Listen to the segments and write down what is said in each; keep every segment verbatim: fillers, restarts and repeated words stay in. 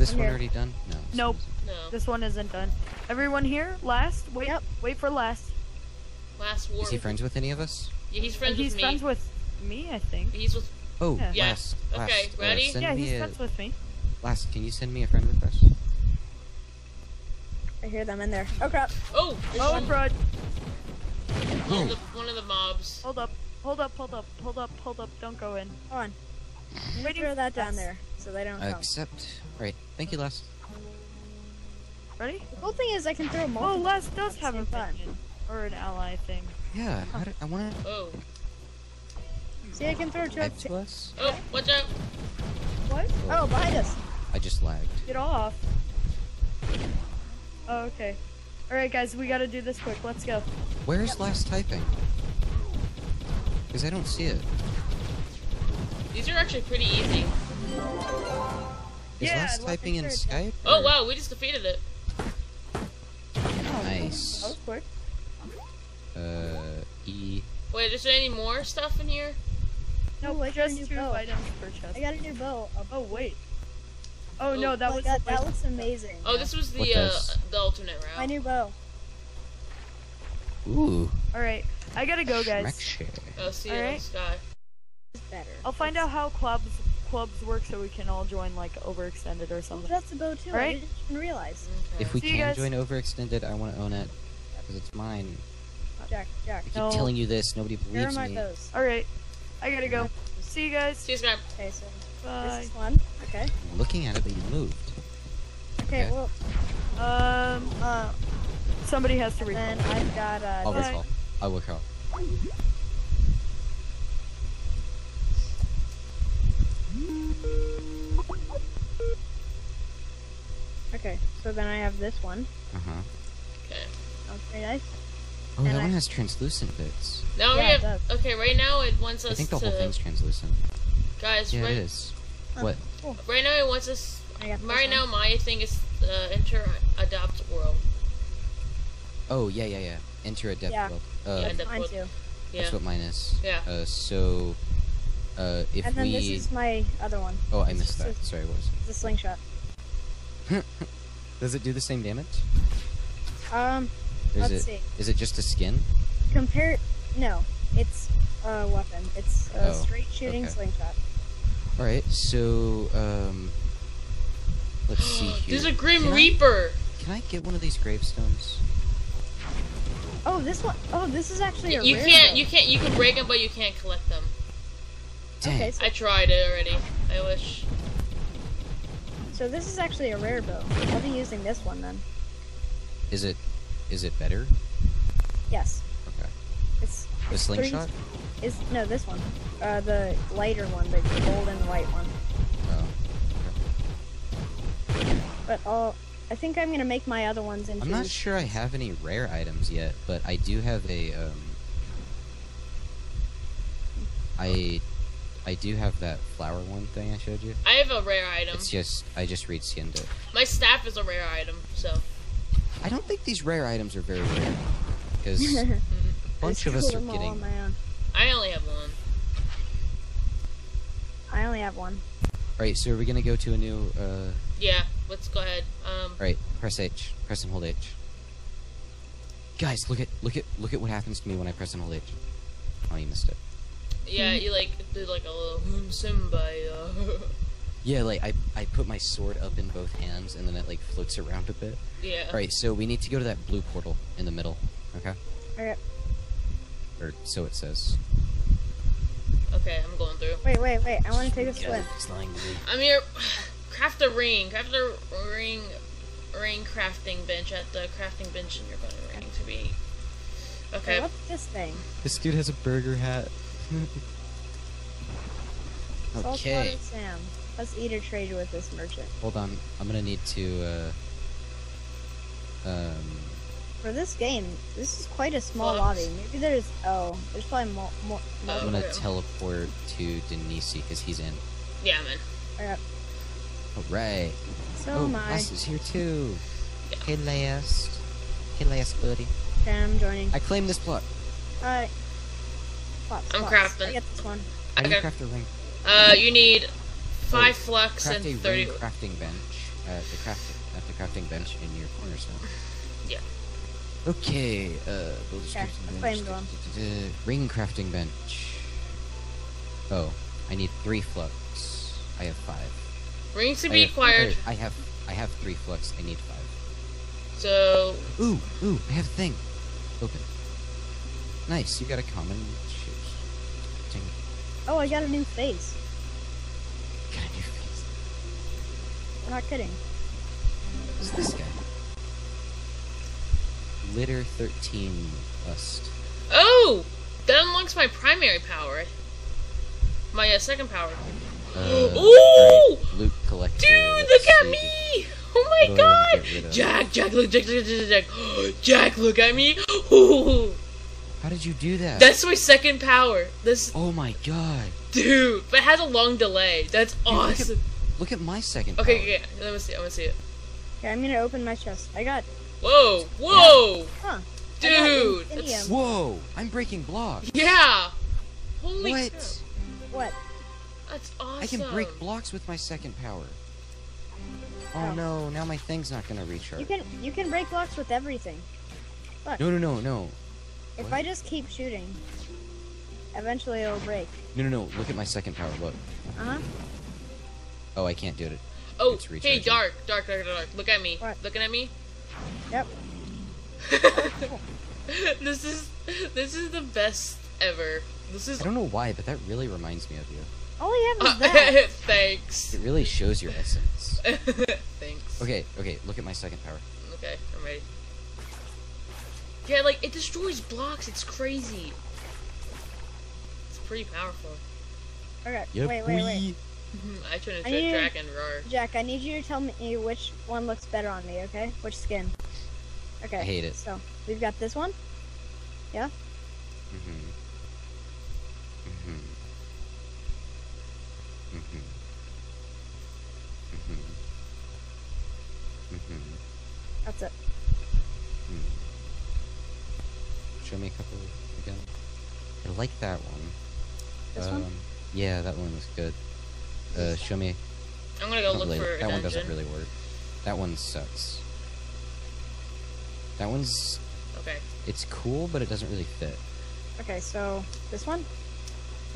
this I'm one here. already done? No. Nope. No. This one isn't done. Everyone here? Last? Wait. Yep. Wait for last. Last war. Is he friends with any of us? Yeah, he's friends he's with me. He's friends with me, I think. He's with. Oh, yeah. Yeah. Last. last. Okay, ready? Uh, yeah, he's friends a... with me. Last, can you send me a friend request? I hear them in there. Oh crap! Oh! Oh, one... crud! One of, the, one of the mobs. Hold up! Hold up! Hold up! Hold up! Hold up! Don't go in. Hold on. Make sure that down there so they don't. Accept. Right. Thank you, Les. Ready? The cool thing is I can throw more. Oh, Les does have a fun or an ally thing. Yeah. Huh. I, I want to. Oh. See, I can throw two. Oh, watch out! What? Oh, behind us. I just lagged. Get off. Oh, okay. Alright guys, we gotta do this quick, let's go. Where's yep. last typing? Because I don't see it. These are actually pretty easy. Is yeah, last typing in Skype? Oh or... wow, we just defeated it. Oh, nice. That was quick. Uh, E. Wait, is there any more stuff in here? No, nope, just two bow. items per chest. I got a new bow. Oh wait. Oh, oh no, that was God, that looks amazing. Oh, this was the uh, the alternate route. My new bow. Ooh. All right, I gotta go, guys. Oh, see you in the sky. Better. I'll find out how clubs clubs work so we can all join like Overextended or something. Well, that's the bow too. All right? I didn't realize. Okay. If we see can join Overextended, I want to own it because it's mine. Jack, Jack. I keep no. telling you this. Nobody believes me. Bows. All right, I gotta go. See you guys. See you guys. Okay, so bye. This is one. Okay. I'm looking at it, but you moved. Okay, okay. well... Um... Uh, somebody has to recall. And then I've got a... I'll recall. I will recall. Okay, so then I have this one. Uh-huh. Okay. That was pretty nice. Oh, and that I... one has translucent bits. Now yeah, we have... Okay, right now it wants us to... I think the whole to... thing's translucent. Guys, yeah, right... it is. What? Cool. Right now it wants us. Right now my thing is uh, enter adopt world. Oh yeah yeah yeah. Enter adopt yeah. world. Uh, yeah, adopt world. Too. That's yeah. what mine is. Yeah. Uh, so, uh, if we. And then we... this is my other one. Oh, I missed that. A, Sorry, what was it? It's a slingshot. Does it do the same damage? Um. Is let's it, see. Is it just a skin? Compare. No, it's a weapon. It's a oh, straight shooting okay. slingshot. Alright, so, um, let's see here. There's a Grim can Reaper! I, can I get one of these gravestones? Oh, this one, oh, this is actually a You rare can't, though. you can't, you can break them, but you can't collect them. Dang. Okay, so I tried it already, I wish. So this is actually a rare bow. I'll be using this one, then. Is it, is it better? Yes. Okay. It's the slingshot? Three, is, no, this one. Uh, the lighter one, the gold and white one. Oh, okay. But I'll, I think I'm gonna make my other ones into... I'm not sure I have any rare items yet, but I do have a, um... I... I do have that flower one thing I showed you. I have a rare item. It's just, I just re-skinned it. My staff is a rare item, so... I don't think these rare items are very rare, because a bunch of us are getting... I only have one. I only have one. Alright, so are we gonna go to a new, uh... Yeah, let's go ahead, um... Alright, press H. Press and hold H. Guys, look at, look at, look at what happens to me when I press and hold H. Oh, you missed it. Yeah, you, like, did, like, a little... Simba. Yeah, like, I, I put my sword up in both hands, and then it, like, floats around a bit. Yeah. Alright, so we need to go to that blue portal in the middle, okay? Alright. Or, so it says. Okay, I'm going through. Wait, wait, wait. I want to take a swim. I'm here. Craft a ring. Craft a ring. Ring crafting bench at the crafting bench in your bunny ring to be. Okay. Hey, what's this thing? This dude has a burger hat. Okay. Sam, let's eat or trade with this merchant. Hold on. I'm gonna need to. Uh, um. For this game, this is quite a small Oops. lobby. Maybe there's oh, there's probably more. more, more I'm gonna teleport to Denisi because he's in. Yeah, I'm in. All right. So oh, am I. Les is here too. Yeah. Hey, Les. Hey, Les, buddy. Okay, I'm joining. I claim this plot. Alright. Plots, I'm plots. crafting. I get this one. I okay. craft a ring. Uh, you need five oh, flux and thirty. Crafting bench. at the crafting at the crafting bench in your cornerstone. Yeah. Okay. Uh, build a sure, bench. Da, da, da, da, ring crafting bench. Oh, I need three flux. I have five. Rings to I be have, acquired. I have I have three flux. I need five. So. Ooh, ooh! I have a thing. Open. Nice. You got a common. Shoot. Oh, I got a new face. Got a new face. I'm not kidding. Who's this guy? Litter thirteen lust. Oh, that unlocks my primary power. My uh, second power. Uh, Ooh! Right. Loot collector. Dude, look at me! It. Oh my god! Jack, Jack, look, Jack, Jack, Jack, Jack, Jack, look at me! Ooh. How did you do that? That's my second power. This. Oh my god. Dude, but it has a long delay. That's Dude, awesome. Look at, look at my second power. Okay, okay, let me see. I'm gonna see it. Okay, I'm gonna open my chest. I got. Whoa! Whoa! Yeah. Huh. Dude! That's... Whoa! I'm breaking blocks. Yeah! Holy what? Crap. What? That's awesome. I can break blocks with my second power. Oh, oh no! Now my thing's not gonna recharge. You can you can break blocks with everything. Look. No no no no. If what? I just keep shooting, eventually it'll break. No no no! Look at my second power. Look. Uh huh. Oh, I can't do it. Oh, hey, dark, dark, dark, dark. Look at me. What? Looking at me. Yep. This is this is the best ever. This is. I don't know why, but that really reminds me of you. All I have is uh, that. Thanks. It really shows your essence. Thanks. Okay, okay. Look at my second power. Okay, I'm ready. Yeah, like it destroys blocks. It's crazy. It's pretty powerful. Okay. Yep. Wait, wait, wait. I turn into a dragon roar. Jack, I need you to tell me which one looks better on me, okay? Which skin? Okay. I hate it. So we've got this one. Yeah. Mm-hmm. Mm-hmm. Mm-hmm. Mm-hmm. Mm-hmm. That's it. Hmm. Show me a couple again. I like that one. This um, one? Yeah, that one was good. Uh, show me. I'm gonna go look really, for a That dungeon. One doesn't really work. That one sucks. That one's... Okay. It's cool, but it doesn't really fit. Okay, so... This one?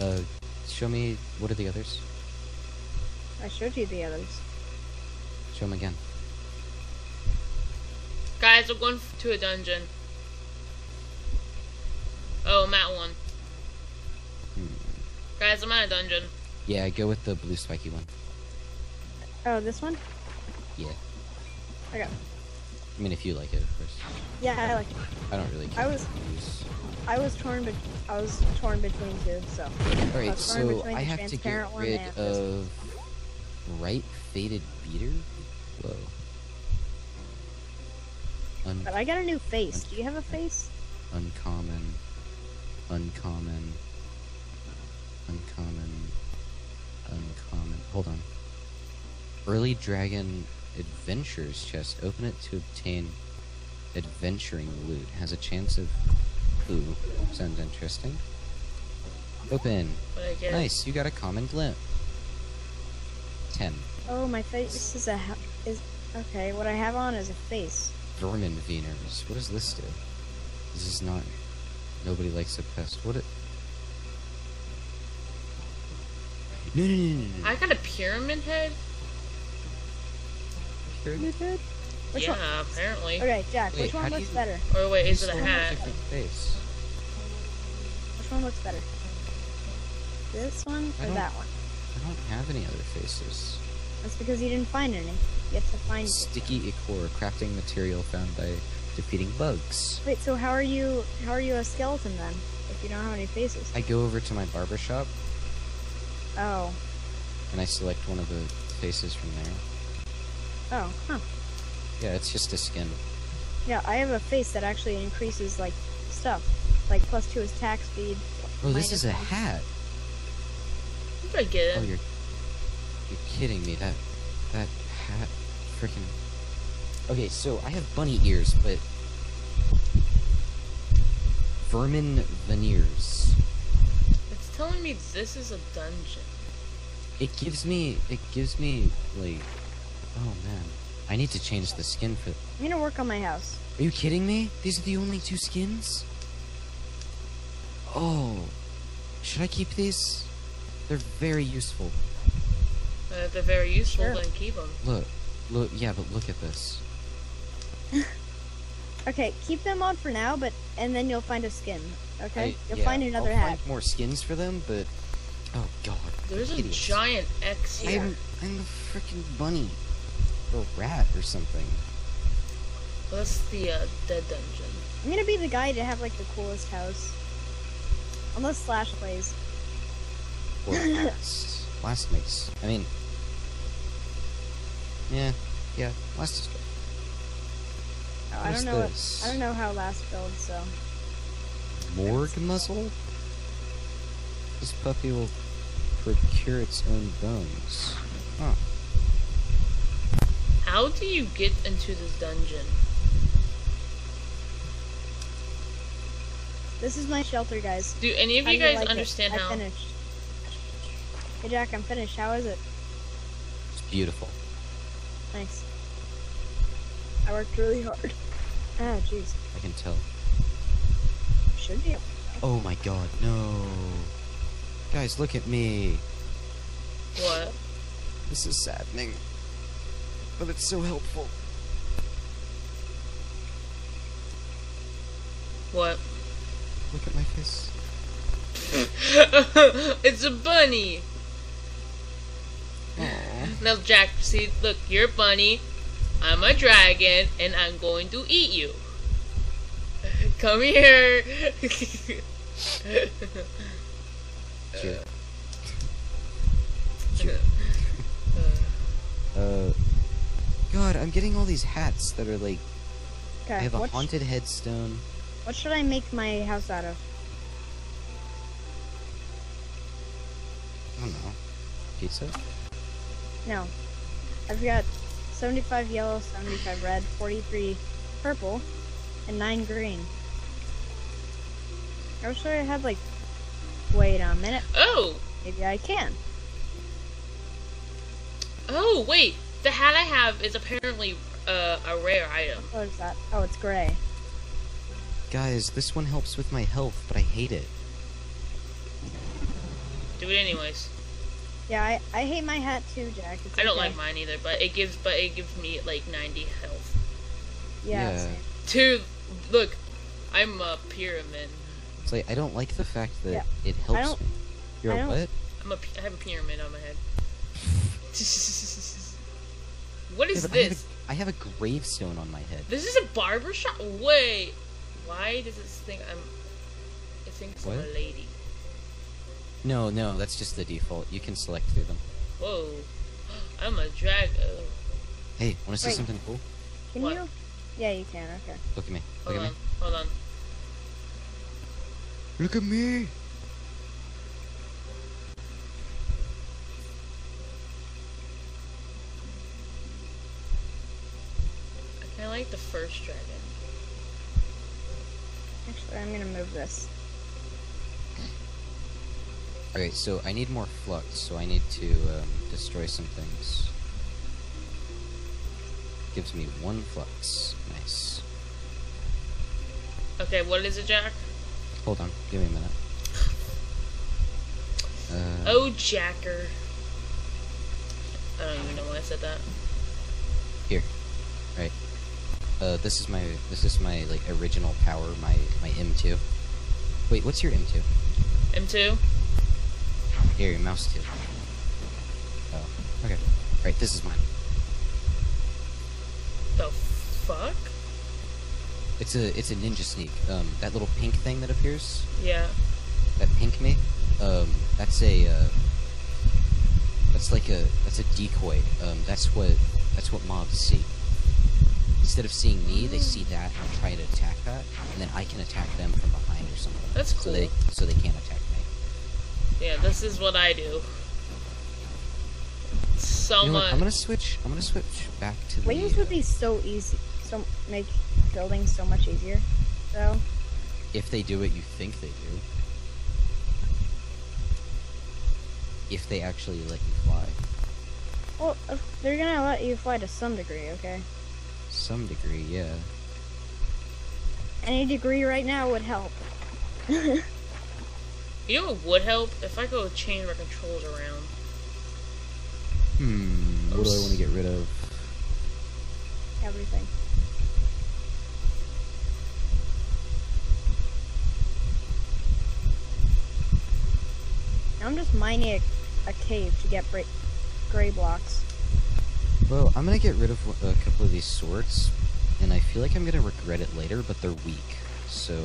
Uh, show me... What are the others? I showed you the others. Show them again. Guys, I'm going to a dungeon. Oh, I'm at one. Hmm. Guys, I'm at a dungeon. Yeah, go with the blue spiky one. Oh, this one? Yeah. Okay. I mean, if you like it, of course. Yeah, I like it. I don't really care. I was, I was torn, be I was torn between two, so. All right, I so I have to get rid of right faded beater. Whoa. Un but I got a new face. Do you have a face? Uncommon. Uncommon. Uncommon. Uncommon. Hold on. Early Dragon Adventures chest. Open it to obtain adventuring loot. Has a chance of. Ooh, sounds interesting. Open. Nice. You got a common glint. Ten. Oh, my face is a ha is okay. What I have on is a face. Vermin Veners. What does this do? This is not. Nobody likes a pest. What it. No, no, no, no, no. I got a pyramid head. Pyramid head? Which yeah, one? Apparently. Okay, Jack, wait, which one looks you... better? Oh wait, is it a hat? Face. Which one looks better? This one or that one? I don't have any other faces. That's because you didn't find any. You have to find Sticky Ichor, crafting material found by defeating bugs. Wait, so how are you how are you a skeleton then? If you don't have any faces? I go over to my barber shop. Oh. And I select one of the faces from there. Oh, huh. Yeah, it's just a skin. Yeah, I have a face that actually increases, like, stuff. Like, plus two attack speed. Oh, this is a hat. I get it. Oh, you're... You're kidding me. That... That hat... Freaking... Okay, so, I have bunny ears, but... Vermin veneers. Telling me this is a dungeon. It gives me, it gives me, like, oh man. I need to change the skin for... I'm gonna work on my house. Are you kidding me? These are the only two skins? Oh. Should I keep these? They're very useful. Uh, if they're very useful, sure. Then keep them. Look. Look. Yeah, but look at this. Okay, keep them on for now, but and then you'll find a skin. Okay? I, you'll yeah, find another I'll hat. I'll find more skins for them, but... Oh, God. There's a idiots. Giant X here. I'm, I'm a freaking bunny. Or rat or something. Well, that's the uh, dead dungeon. I'm gonna be the guy to have, like, the coolest house. Unless Slash plays. Or Last. Last makes... I mean... Yeah. Yeah. Last is good. Oh, I don't know what, I don't know how Last builds, so... Morgue muzzle? This puppy will procure its own bones. Huh. How do you get into this dungeon? This is my shelter, guys. Do any of you guys understand how? I finished. Hey, Jack, I'm finished. How is it? It's beautiful. Thanks. I worked really hard. Ah, jeez. I can tell. Should be. Oh my God, no. Guys, look at me. What? This is saddening. But it's so helpful. What? Look at my face. It's a bunny! Aww. Now, Jack, see, look, you're a bunny, I'm a dragon, and I'm going to eat you. Come here! Sure. Sure. Uh... God, I'm getting all these hats that are like... Okay, I have a haunted headstone. What should I make my house out of? I don't know. Pizza? No. I've got seventy-five yellow, seventy-five red, forty-three purple, and nine green. I wish I had like... Wait a minute. Oh! Maybe I can. Oh, wait! The hat I have is apparently uh, a rare item. What is that? Oh, it's gray. Guys, this one helps with my health, but I hate it. Do it anyways. Yeah, I, I hate my hat too, Jack. It's I don't okay. like mine either, but it gives but it gives me like ninety health. Yeah. yeah. Dude, look, I'm a pyramid. It's like I don't like the fact that yeah. it helps. I don't, me. You're I don't, a what? I'm a I have a pyramid on my head. What is yeah, this? I have, a, I have a gravestone on my head. This is a barbershop? Wait. Why does it think I'm... It thinks what? I'm a lady. No, no, that's just the default. You can select through them. Whoa. I'm a dragon. Hey, wanna see Wait. something cool? Can what? you? Yeah, you can, okay. Look at me. Look hold at on. me. Hold on. Look at me! I like the first dragon. Actually, I'm gonna move this. Okay, so I need more flux, so I need to um, destroy some things. Gives me one flux. Nice. Okay, what is it, Jack? Hold on, give me a minute. Uh, oh, Jacker. I don't even know why I said that. Here. Right. Uh, this is my, this is my, like, original power, my, my M two. Wait, what's your M two? M two? Here, your mouse too. Oh, okay. Right, this is mine. The fuck? It's a, it's a ninja sneak. Um, that little pink thing that appears? Yeah. That pink me? Um, that's a, uh, that's like a, that's a decoy. Um, that's what, that's what mobs see. Instead of seeing me, they see that and try to attack that, and then I can attack them from behind or something. That's cool. So they, so they can't attack me. Yeah, this is what I do. So you know much. What? I'm gonna switch. I'm gonna switch back to the. Wings would be so easy. So make building so much easier. So. If they do what you think they do. If they actually let you fly. Well, they're gonna let you fly to some degree, okay? Some degree, yeah. Any degree right now would help. You know what would help? If I go change my controls around. Hmm, what do I want to get rid of? Everything. I'm just mining a, a cave to get break gray blocks. Well, I'm gonna get rid of a couple of these swords, and I feel like I'm gonna regret it later, but they're weak, so...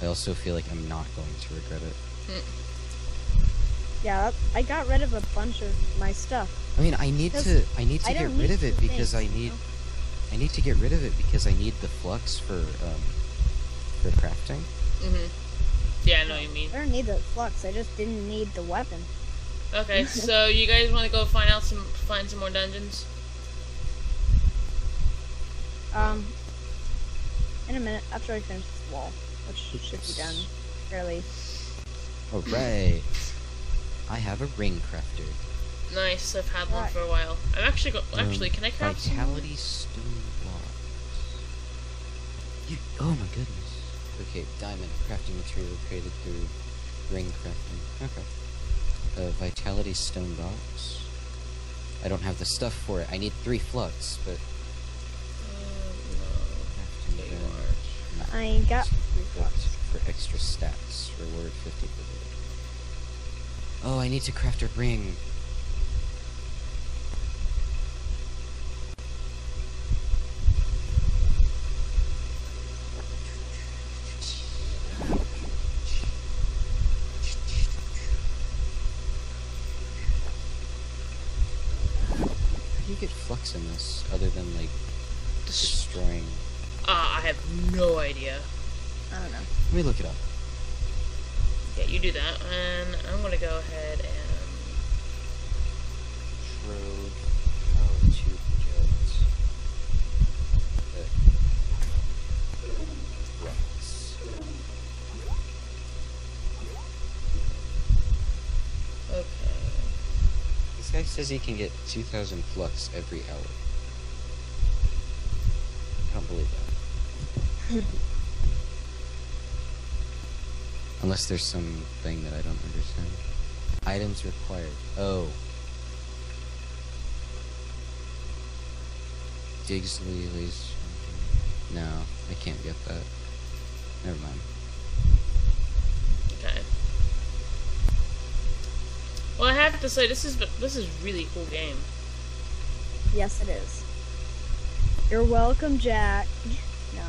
I also feel like I'm not going to regret it. Mm. Yeah, I got rid of a bunch of my stuff. I mean, I need to I need to I get rid of it because things, I need you know? I need to get rid of it because I need the flux for um for crafting. Mhm. Yeah, I know what you mean. I don't need the flux. I just didn't need the weapon. Okay, so you guys want to go find out some find some more dungeons? Um, in a minute after I finish this wall, which should be done fairly. Alright. I have a ring crafter. Nice, I've had one for a while. I'm actually go um, actually can I craft some? Vitality stone blocks. You oh my goodness. Okay, diamond crafting material created through ring crafting. Okay. Uh, vitality stone blocks. I don't have the stuff for it. I need three flux, but oh, no. I ain't got three flux for extra stats. Reward fifty per day. Oh, I need to craft a ring. How do you get flux in this, other than, like, destroying? Ah, uh, I have no idea. I don't know. Let me look it up. Yeah, you do that, and I'm gonna go ahead and... Trove how to project the rocks. Okay. This guy says he can get two thousand flux every hour. I don't believe that. Unless there's something that I don't understand. Items required. Oh. Digsley Lee's. No, I can't get that. Never mind. Okay. Well, I have to say this is this is really cool game. Yes, it is. You're welcome, Jack. No.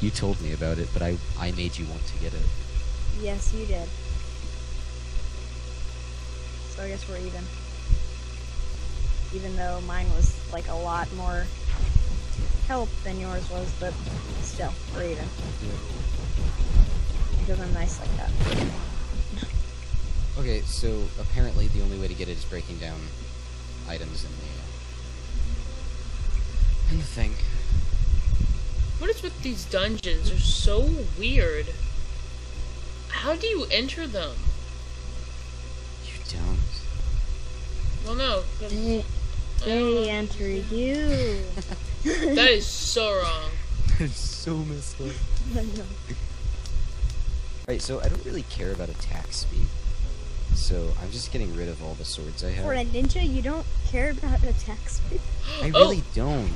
You told me about it, but I, I made you want to get it. Yes, you did. So I guess we're even. Even though mine was, like, a lot more help than yours was, but still, we're even. Because I'm nice like that. Okay, so apparently the only way to get it is breaking down items in the, in the thing. What is with these dungeons? They're so weird. How do you enter them? You don't. Well, no. They, they enter you. That is so wrong. It's so misled. I know. Alright, so I don't really care about attack speed. So I'm just getting rid of all the swords I have. For a ninja, you don't care about attack speed? I really oh. don't.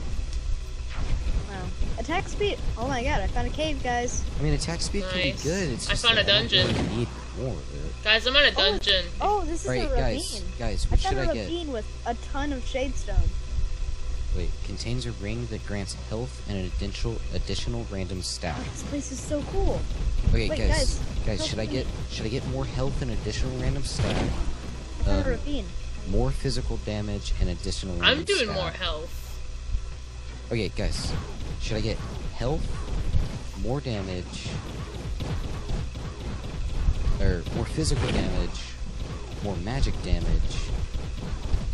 Attack speed! Oh my god, I found a cave, guys. I mean, attack speed nice. can be good. It's just I found a dungeon. I really need more of it. Guys, I'm on a dungeon. Oh, oh this is right, a ravine. Guys, guys, what I should I get? I found a ravine with a ton of shadestone. Wait, contains a ring that grants health and an additional additional random stat. This place is so cool. Okay, Wait, guys, guys, guys should I get should I get more health and additional random stat? I found um, a ravine. More physical damage and additional. Random I'm doing stat. more health. Okay, guys. Should I get health, more damage, or more physical damage, more magic damage,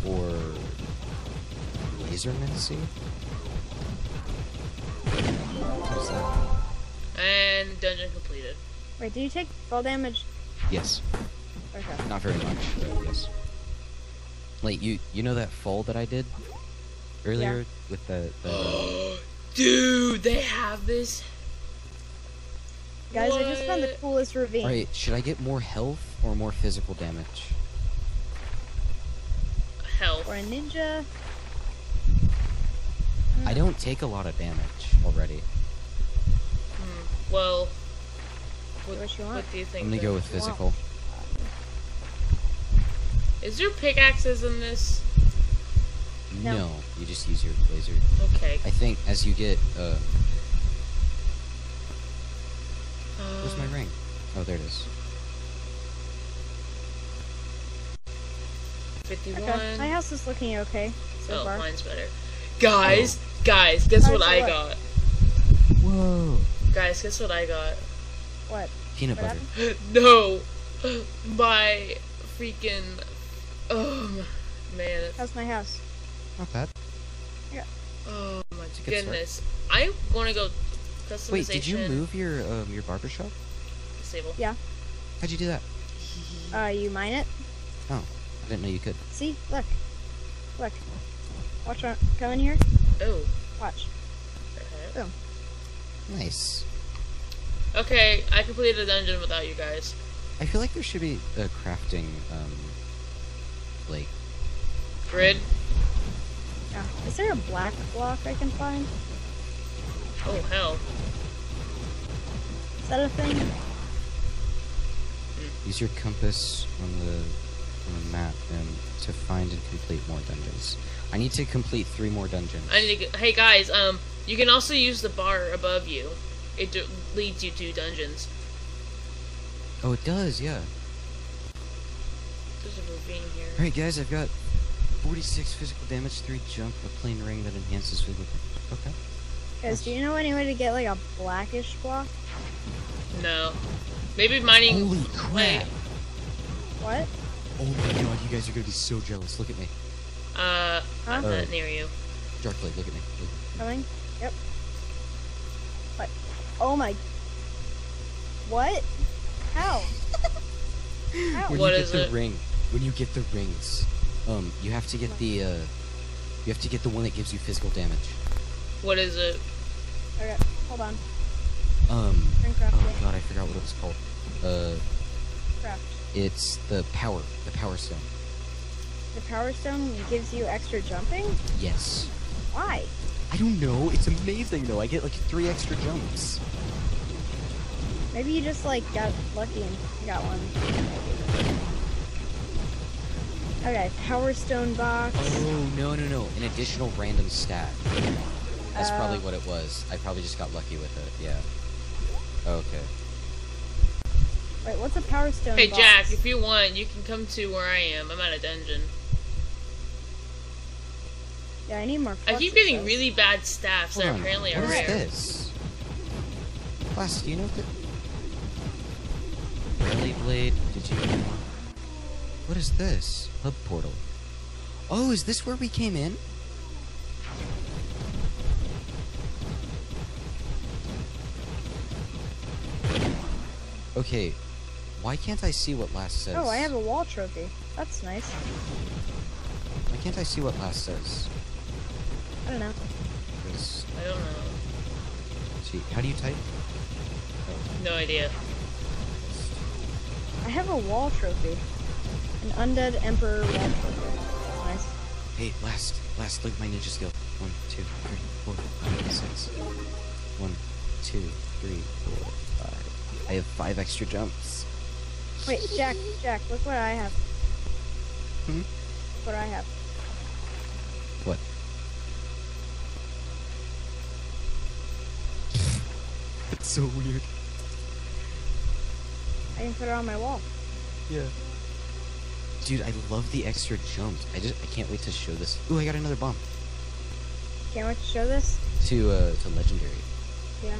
or lasermancy? How's that? And dungeon completed. Wait, do you take fall damage? Yes. Okay. Not very much, but yes. Wait, you you know that fall that I did earlier yeah. with the. the Dude, they have this. Guys, what? I just found the coolest ravine. Alright, should I get more health or more physical damage? Health. Or a ninja. Mm. I don't take a lot of damage already. Mm. Well, what, what, you want? What do you think? I'm gonna go with physical. Is there pickaxes in this? No. no, you just use your laser. Okay. I think as you get, uh... Um, where's my ring? Oh, there it is. fifty-one. Okay. My house is looking okay so oh, far. Mine's better. Guys, oh. guys, guess Ours what I what? got. Whoa. Guys, guess what I got. What? Peanut what butter. No. My freaking... Oh, man. It's... How's my house? Not bad. Yeah. Oh, my goodness. I want to go... Wait, did you move your um, your barber shop? Disable. Yeah. How'd you do that? Uh, you mine it. Oh, I didn't know you could. See, look, look. Watch, on. Go in here. Oh. Watch. Uh-huh. Boom. Nice. Okay, I completed a dungeon without you guys. I feel like there should be a crafting, um, like grid. Yeah. Is there a black block I can find? Oh hell! Is that a thing? Mm. Use your compass on the on the map and to find and complete more dungeons. I need to complete three more dungeons. I need to. Get, hey guys, um, you can also use the bar above you. It d leads you to dungeons. Oh, it does, yeah. There's a ravine here. All right, guys, I've got forty-six physical damage, three jump, a plain ring that enhances physical. Okay. Guys, do you know any way to get like a blackish block? No. Maybe mining. Holy crap! What? Oh my god, you guys are gonna be so jealous. Look at me. Uh, huh? I'm not near you. Darkblade, look at me. Look at me. Coming? Yep. What? Oh my. What? How? How? When what you get is the it? ring, when you get the rings, um, you have to get the, uh, you have to get the one that gives you physical damage. What is it? Okay, hold on. Um, oh god, I forgot what it was called. Uh, Craft. It's the power, the power stone. The power stone gives you extra jumping? Yes. Why? I don't know, it's amazing though, I get like three extra jumps. Maybe you just like got lucky and got one. Okay, power stone box. Oh, no, no, no, an additional random stat. That's uh, probably what it was. I probably just got lucky with it, yeah. Okay. Wait, what's a power stone Hey, box? Jack, if you want, you can come to where I am. I'm at a dungeon. Yeah, I need more I keep getting though. really bad staffs Hold that on. apparently what are rare. What is this? Plus, do you know what the... Really, Blade? Did you... What is this? Hub portal. Oh, is this where we came in? Okay, why can't I see what last says? Oh, I have a wall trophy. That's nice. Why can't I see what last says? I don't know. This... I don't know. See, how do you type? Oh. No idea. I have a wall trophy. An undead emperor wall trophy. That's nice. Hey, last, last, look at my ninja skill. One, two, three, four, five, six. One, two, three, four, five. I have five extra jumps. Wait, Jack, Jack, look what I have. Hmm? Look what I have. What? It's so weird. I can put it on my wall. Yeah. Dude, I love the extra jumps. I just, I can't wait to show this. Ooh, I got another bomb. Can't wait to show this? To, uh, to Legendary. Yeah.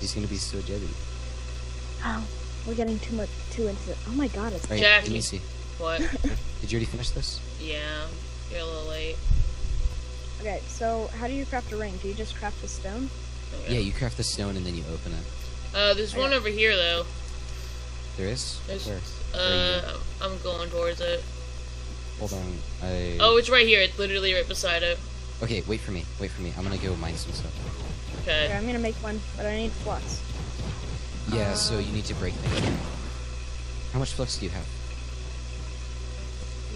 He's gonna be so jelly. Oh, we're getting too much too into it. Oh my god, it's right, Jackie. Let me see. What? Did you already finish this? Yeah, you're a little late. Okay, so how do you craft a ring? Do you just craft a stone? Okay. Yeah, you craft the stone and then you open it. Uh, there's I one got... over here though. There is? There's, Where? Uh, Where I'm going towards it. Hold on, I... Oh, it's right here. It's literally right beside it. Okay, wait for me. Wait for me. I'm gonna go mine some stuff. Okay. Here, I'm gonna make one, but I need flux. Yeah, uh... so you need to break things. How much flux do you have?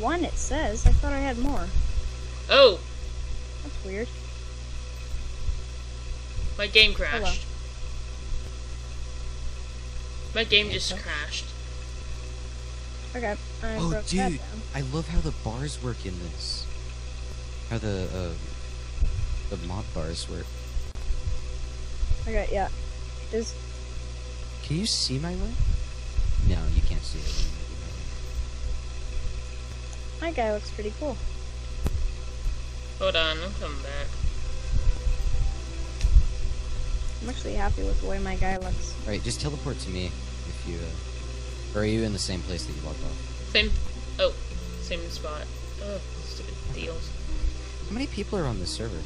One, it says. I thought I had more. Oh! That's weird. My game crashed. Hello. My game just okay. crashed. Okay, I oh, broke dude, that down. I love how the bars work in this. How the, uh, the mod bars work. Okay, yeah. Is... Can you see my leg? No, you can't see it. My guy looks pretty cool. Hold on, I'm coming back. I'm actually happy with the way my guy looks. Alright, just teleport to me if you... Uh... Or are you in the same place that you walked off? Same... Oh. Same spot. Ugh, stupid deals. How many people are on this server?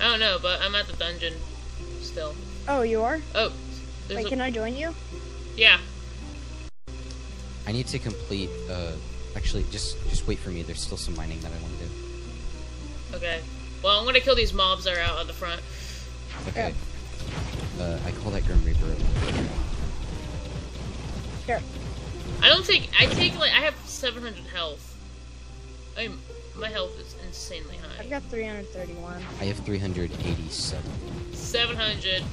I don't know, but I'm at the dungeon. Still. Oh, you are? Oh. Wait, a... can I join you? Yeah. I need to complete, uh... Actually, just, just wait for me. There's still some mining that I want to do. Okay. Well, I'm gonna kill these mobs that are out on the front. Okay. Yeah. Uh, I call that Grim Reaper. Sure. I don't take. I take like I have seven hundred health. I'm. My health is insanely high. I've got three hundred thirty-one. I have three hundred eighty-seven. seven hundred.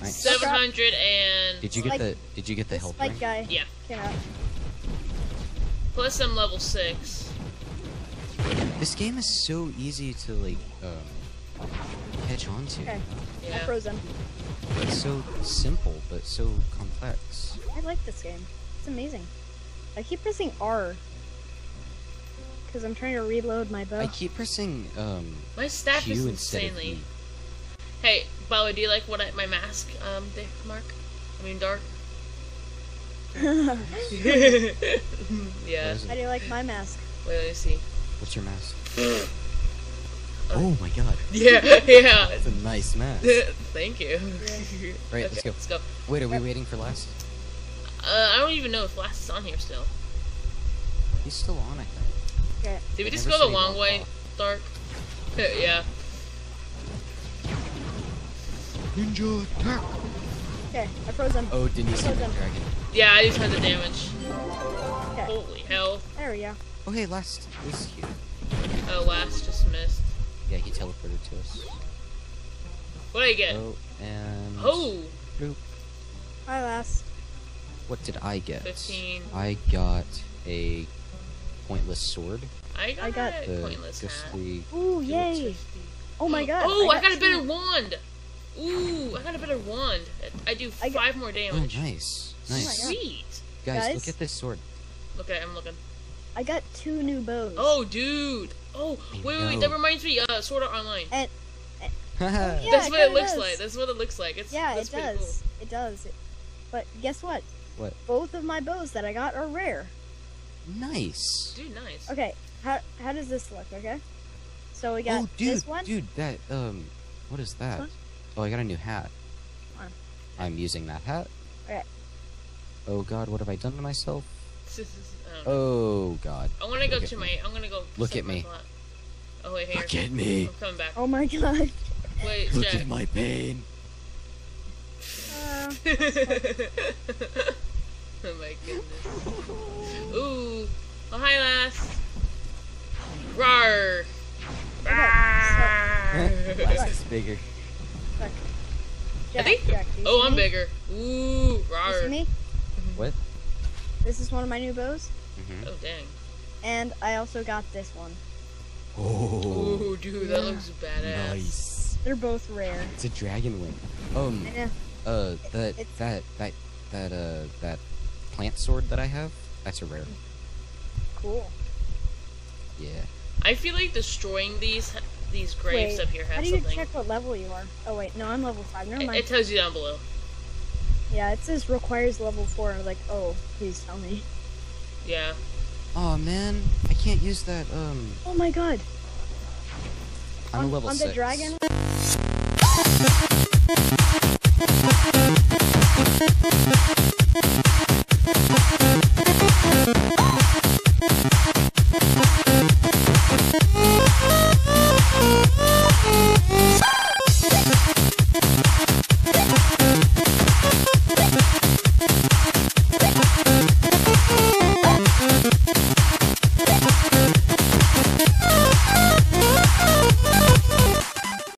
Nice. seven hundred and. Did you get like, the? Did you get the health? Like guy. Yeah. Yeah. Plus I'm level six. This game is so easy to like uh, catch on to. Okay. Yeah. I'm frozen. It's so simple, but so complex. I like this game. It's amazing. I keep pressing R. Because I'm trying to reload my bow. I keep pressing, um... My staff Q is insanely... E. Hey, Bala, do you like what I, my mask, um, Dick, Mark? I mean, Dark? Yeah. I do like my mask. Wait, let me see. What's your mask? Oh my god. Yeah, yeah. That's a nice mask. Thank you. Yeah. Right, okay, let's go. Let's go. Wait, are we waiting for Last? Uh, I don't even know if Last is on here still. He's still on, I think. Okay. Did we just go the long way, Dark? Yeah. Ninja attack! Okay, I froze him. Oh, didn't you see the dragon? Yeah, I just had the damage. Okay. Holy hell. There we go. Oh, hey, Last is here. Oh, Last just missed. Yeah, he teleported to us. What did I get? Oh, and... Oh! Boop. Hi, Last. What did I get? fifteen. I got a pointless sword. I got, I got a pointless hat. Ooh, yay! Oh my god! Oh, I got, I got a better wand! Ooh, I got a better wand. I do I five got... more damage. Oh, nice. Nice. Oh sweet! Guys, Guys, look at this sword. Okay, I'm looking. I got two new bows. Oh, dude! Oh, wait, wait, wait, that reminds me, uh, Sword Art Online. And, and, oh, yeah, that's what it, it looks does. like, that's what it looks like. It's, yeah, that's it, does. Cool. it does. It does. But guess what? What? Both of my bows that I got are rare. Nice. Dude, nice. Okay, how, how does this look, okay? So we got oh, dude, this one. dude, that, um, what is that? Huh? Oh, I got a new hat. Come on. I'm using that hat. Okay. Oh god, what have I done to myself? Oh god. I wanna go to my I'm gonna go Look at me. Oh wait, here. Look at me. I'm coming back. Oh my god. Wait, Look Jack. at my pain. Uh, oh my goodness. Ooh. Oh hi Last. Rawr. Okay, Last is bigger. Jack, I think Jack, Oh I'm me? bigger. Ooh, rawr. You see me? What? This is one of my new bows. Mm-hmm. Oh, dang. And I also got this one. Oh, Ooh, dude, that yeah. looks badass. Nice. They're both rare. It's a dragon wing. Um, uh, that, it, that, that, that, uh, that plant sword that I have, that's a rare. Cool. Yeah. I feel like destroying these, these graves wait, up here has something. How do you something. check what level you are? Oh, wait, no, I'm level five. Never mind. It, it tells you down below. Yeah, it says requires level four. I was like, oh, please tell me. Yeah. Oh man, I can't use that. Um. Oh my god. I'm on, a level on six. On the dragon.